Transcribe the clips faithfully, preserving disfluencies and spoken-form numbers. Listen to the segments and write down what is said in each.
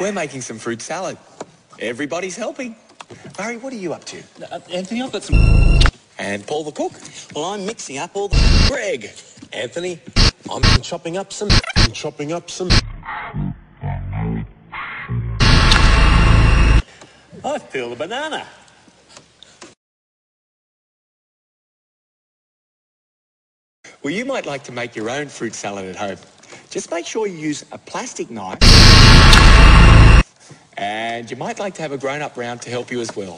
We're making some fruit salad. Everybody's helping. Murray, what are you up to? Uh, Anthony, I've got some... And Paul the cook? Well, I'm mixing up all the... Greg! Anthony, I'm chopping up some... I'm chopping up some... I've peeled a banana. Well, you might like to make your own fruit salad at home. Just make sure you use a plastic knife. And you might like to have a grown-up round to help you as well.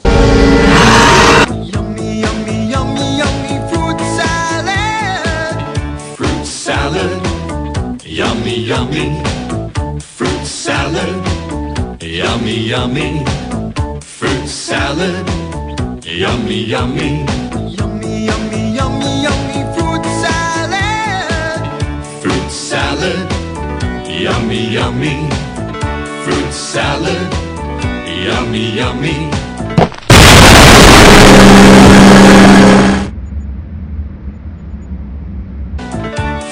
Yummy, yummy, yummy, yummy fruit salad. Fruit salad. Yummy, yummy. Fruit salad. Yummy, yummy. Fruit salad. Yummy, yummy. Yummy, yummy, yummy, yummy fruit salad. Fruit salad. Yummy, yummy. Fruit salad. Yummy, yummy.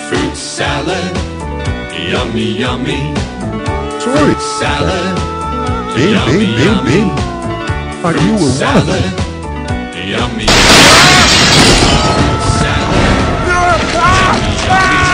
Fruit salad. Yummy, yummy. Fruit salad. Bim, bim, bim, bim. Are you a salad? Yummy. Salad.